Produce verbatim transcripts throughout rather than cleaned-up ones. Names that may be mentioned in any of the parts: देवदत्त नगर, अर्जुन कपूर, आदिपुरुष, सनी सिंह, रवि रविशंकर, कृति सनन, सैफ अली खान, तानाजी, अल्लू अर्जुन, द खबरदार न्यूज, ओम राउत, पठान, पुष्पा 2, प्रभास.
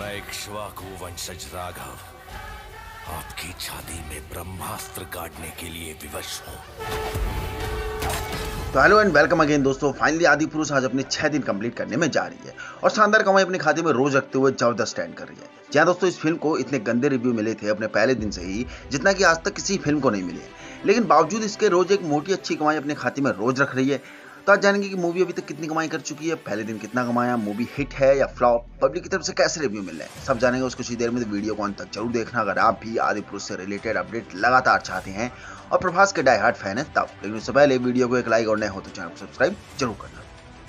मैं इक्ष्वाकु वंशज राघव आपकी छाती में ब्रह्मास्त्र काटने के लिए विवश हूँ। तो हेलो एंड वेलकम अगेन दोस्तों, फाइनली आदिपुरुष आज अपने छह दिन कंप्लीट करने में जा रही है और शानदार कमाई अपने खाते में रोज रखते हुए जबरदस्त रन कर रही है। जहाँ दोस्तों इस फिल्म को इतने गंदे रिव्यू मिले थे अपने पहले दिन से ही, जितना कि आज तक किसी फिल्म को नहीं मिले, लेकिन बावजूद इसके रोज एक मोटी अच्छी कमाई अपने खाते में रोज रख रही है। तो आज जानेंगे कि मूवी अभी तक कितनी कमाई कर चुकी है, पहले दिन कितना कमाया, मूवी हिट है या फ्लॉप, पब्लिक की तरफ से कैसे रिव्यू मिल रहे हैं, सब जानेंगे उसको कुछ ही देर में। तो वीडियो को अंत तक जरूर देखना अगर आप भी आदिपुरुष से रिलेटेड अपडेट लगातार चाहते हैं और प्रभास के डाई हार्ड फैन है तब। लेकिन उससे पहले वीडियो को एक लाइक और नए हो तो चैनल को सब्सक्राइब जरूर करना।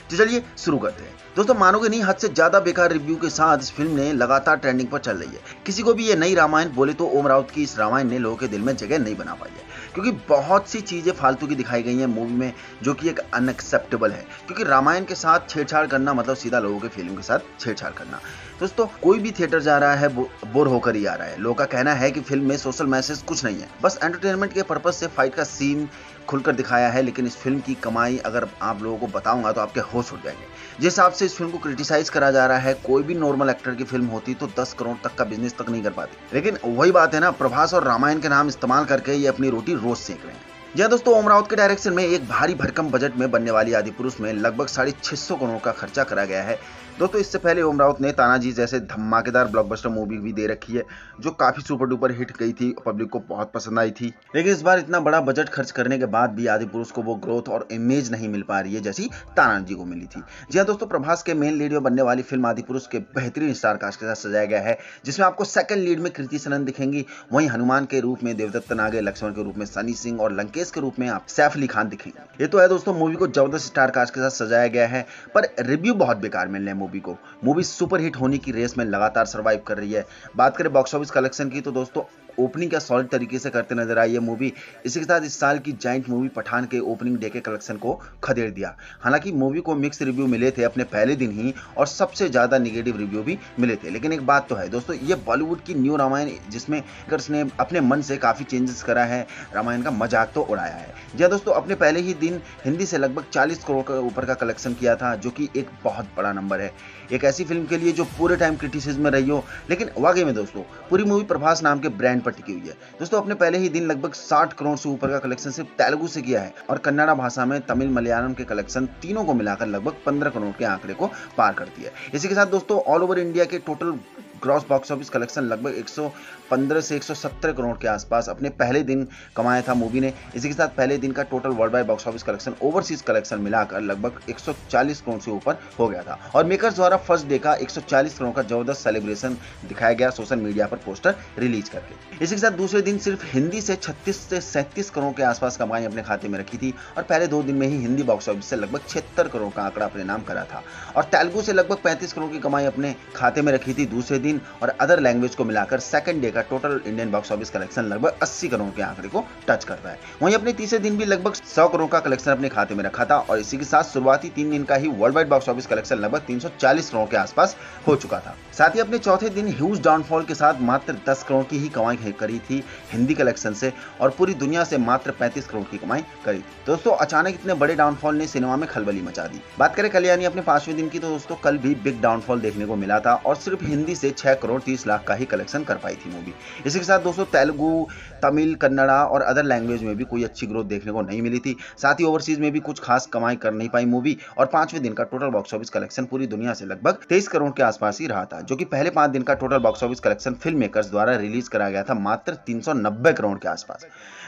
तो चलिए शुरू करते हैं दोस्तों। मानोगे नहीं, हद से ज्यादा बेकार रिव्यू के साथ इस फिल्म ने लगातार ट्रेंडिंग पर चल रही है। किसी को भी ये नई रामायण बोले तो ओम राउत की इस रामायण ने लोगों के दिल में जगह नहीं बना पाई है, क्योंकि बहुत सी चीजें फालतू की दिखाई गई हैं मूवी में, जो कि एक अनएक्सेप्टेबल है। क्योंकि रामायण के साथ छेड़छाड़ करना मतलब सीधा लोगों के फीलिंग के साथ छेड़छाड़ करना। दोस्तों कोई भी थिएटर जा रहा है बो, बोर होकर ही आ रहा है। लोगों का कहना है कि फिल्म में सोशल मैसेज कुछ नहीं है, बस एंटरटेनमेंट के पर्पज से फाइट का सीन खुलकर दिखाया है। लेकिन इस फिल्म की कमाई अगर आप लोगों को बताऊंगा तो आपके होश उड़ जाएंगे। जिस हिसाब से इस फिल्म को क्रिटिसाइज करा जा रहा है, कोई भी नॉर्मल एक्टर की फिल्म होती तो दस करोड़ तक का बिजनेस तक नहीं कर पाती। लेकिन वही बात है ना, प्रभास और रामायण के नाम इस्तेमाल करके ये अपनी रोटी रोज सेक रहे हैं। यह दोस्तों ओम राउत के डायरेक्शन में एक भारी भरकम बजट में बनने वाली आदिपुरुष में लगभग साढ़े छह सौ करोड़ का खर्चा करा गया है। दोस्तों इससे पहले ओम राउत ने तानाजी जैसे धमाकेदार ब्लॉकबस्टर मूवी भी दे रखी है, जो काफी सुपर डुपर हिट गई थी, पब्लिक को बहुत पसंद आई थी। लेकिन इस बार इतना बड़ा बजट खर्च करने के बाद भी आदिपुरुष को वो ग्रोथ और इमेज नहीं मिल पा रही है जैसी तानाजी को मिली थी। जी हाँ दोस्तों, प्रभास के मेन लीड में बनने वाली फिल्म आदिपुरुष के बेहतरीन स्टार कास्ट के साथ सजाया गया है, जिसमें आपको सेकंड लीड में कृति सनन दिखेंगी। वहीं हनुमान के रूप में देवदत्त नगर, लक्ष्मण के रूप में सनी सिंह और लंकेश के रूप में आप सैफ अली खान दिखेंगे। ये तो है दोस्तों, मूवी को जबरदस्त स्टार कास्ट के साथ सजाया गया है, पर रिव्यू बहुत बेकार मिल रहे हैं। मूवी को मूवी सुपरहिट होने की रेस में लगातार सर्वाइव कर रही है। बात करें बॉक्स ऑफिस कलेक्शन की तो दोस्तों ओपनिंग का सॉलिड तरीके से करते नजर आई है मूवी। इसी के साथ इस साल की जायंट मूवी पठान के ओपनिंग डे के कलेक्शन को खदेड़ दिया। हालांकि मूवी को मिक्स रिव्यू मिले थे अपने पहले दिन ही और सबसे ज्यादा निगेटिव रिव्यू भी मिले थे। लेकिन एक बात तो है दोस्तों, ये बॉलीवुड की न्यू रामायण जिसमें एक्टर्स ने अपने मन से काफी चेंजेस करा है, रामायण का मजाक तो उड़ाया है। जी दोस्तों, अपने पहले ही दिन हिंदी से लगभग चालीस करोड़ के ऊपर का कलेक्शन किया था, जो कि एक बहुत बड़ा नंबर है एक ऐसी फिल्म के लिए जो पूरे टाइम क्रिटिसिज्म में रही हो। लेकिन वाकई में दोस्तों पूरी मूवी प्रभास नाम के ब्रांड पर टिकी हुई है। दोस्तों अपने पहले ही दिन लगभग साठ करोड़ से ऊपर का कलेक्शन सिर्फ तेलुगु से किया है और कन्नड़ा भाषा में तमिल मलयालम के कलेक्शन तीनों को मिलाकर लगभग पंद्रह करोड़ के आंकड़े को पार करती है। इसी के साथ दोस्तों ऑल ओवर इंडिया के total gross box office collection लगभग एक सौ पंद्रह से एक सौ सत्तर करोड़ के आसपास अपने पहले दिन कमाया था मूवी ने। इसी के साथ पहले दिन का total world wide box office collection overseas collection मिलाकर लगभग एक सौ चालीस करोड़ से ऊपर हो गया था और मेकर्स द्वारा फर्स्ट डे का एक सौ चालीस करोड़ का जबरदस्त सेलिब्रेशन दिखाया गया सोशल मीडिया पर पोस्टर रिलीज करके। इसी के साथ दूसरे दिन सिर्फ हिंदी से छत्तीस से सैंतीस करोड़ के आसपास कमाई अपने खाते में रखी थी और पहले दो दिन में ही हिंदी बॉक्स ऑफिस से लगभग छिहत्तर करोड़ का आंकड़ा अपने नाम करा था और तेलुगु से लगभग पैंतीस करोड़ की कमाई अपने खाते में रखी थी दूसरे दिन। और अदर लैंग्वेज को मिलाकर सेकंड डे का total Indian box office collection लगभग अस्सी करोड़ के आंकड़े को टच करता है। वहीं अपने तीसरे दिन भी लगभग सौ करोड़ का कलेक्शन अपने खाते में रखा था और इसी के साथ शुरुआती तीन दिन का ही world wide box office collection लगभग तीन सौ चालीस करोड़ के आसपास हो चुका था। साथ ही अपने चौथे दिन ह्यूज डाउनफॉल के साथ मात्र दस करोड़ की ही कमाई करी थी हिंदी कलेक्शन से और पूरी दुनिया से मात्र पैंतीस करोड़ की कमाई करी। दोस्तों अचानक इतने बड़े डाउनफॉल ने सिनेमा में खलबली मचा दी। बात करें कल यानी अपने पांचवें दिन की तो दोस्तों कल भी बिग डाउनफॉल देखने को मिला था और सिर्फ हिंदी से छह करोड़ तीस लाख का ही कलेक्शन कर पाई थी मूवी। इसी के साथ दोस्तों तेलुगु, तमिल, कन्नड़ा और अदर लैंग्वेज में भी कोई अच्छी ग्रोथ देखने को नहीं मिली थी। साथ ही ओवरसीज में भी कुछ खास कमाई कर नहीं पाई मूवी और पांचवें दिन का टोटल बॉक्स ऑफिस कलेक्शन पूरी दुनिया से लगभग तेईस करोड़ के आसपास ही रहा था, जो कि पहले पांच दिन का total box office collection film makers द्वारा रिलीज करा गया था मात्र तीन सौ नब्बे करोड़ के आसपास।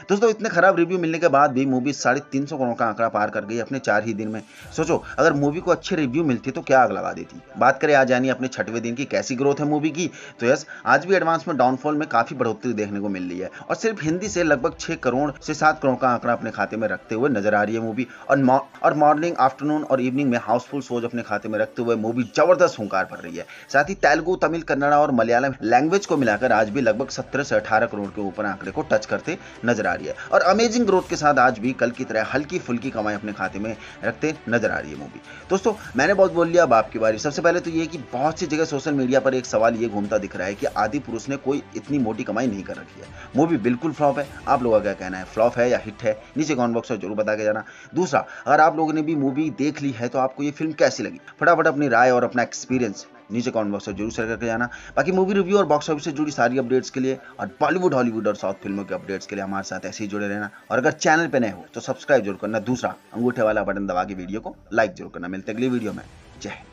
दोस्तों इतने खराब रिव्यू मिलने के बाद भी मूवी साढ़े तीन सौ करोड़ का आंकड़ा पार कर गई अपने चार ही दिन में। सोचो अगर मूवी को अच्छे रिव्यू मिलती तो क्या आग लगा देती। बात करें आज यानी अपने छठवें दिन की कैसी ग्रोथ है मूवी की तो यस, आज भी एडवांस में डाउनफॉल में काफी बढ़ोतरी देखने को मिल रही है और सिर्फ हिंदी से लगभग छह करोड़ से सात करोड़ का आंकड़ा अपने खाते में रखते हुए नजर आ रही है मूवी और मॉर्निंग, आफ्टरनून और इवनिंग में हाउसफुल शोज अपने खाते में रखते हुए मूवी जबरदस्त हुंकार भर रही है। साथ ही तेलुगु, तमिल, कन्नड़ा और मलयालम लैंग्वेज को मिलाकर आज भी लगभग सत्रह से अठारह करोड़ के ऊपर आंकड़े को टच करते नजर आ रही है और अमेजिंग ग्रोथ के साथ आज भी कल की तरह हल्की फुल्की कमाई अपने खाते में रखते नजर आ रही है मूवी। दोस्तों मैंने बहुत बोल लिया, अब आपकी बारी। सबसे पहले तो ये कि बहुत सी जगह सोशल मीडिया पर एक सवाल ये घूमता दिख रहा है कि आदिपुरुष ने कोई इतनी मोटी कमाई नहीं कर रखी है, मूवी बिल्कुल फ्लॉप है। आप लोगों का क्या कहना है, फ्लॉप है या हिट है? नीचे कमेंट बॉक्स में जरूर बता के जाना। दूसरा, अगर आप लोगों ने भी मूवी देख ली है तो आपको ये फिल्म कैसी लगी, फटाफट अपनी राय और अपना एक्सपीरियंस नीचे कमेंट बॉक्स में जरूर शेयर करके जाना। बाकी मूवी रिव्यू और बॉक्स ऑफिस से जुड़ी सारी अपडेट्स के लिए और बॉलीवुड, हॉलीवुड और साउथ फिल्मों के अपडेट्स के लिए हमारे साथ ऐसे ही जुड़े रहना। और अगर चैनल पर नए हो तो सब्सक्राइब जरूर करना, दूसरा अंगूठे वाला बटन दबा के वीडियो को लाइक जरूर करना। मिलते अगली वीडियो में, जय।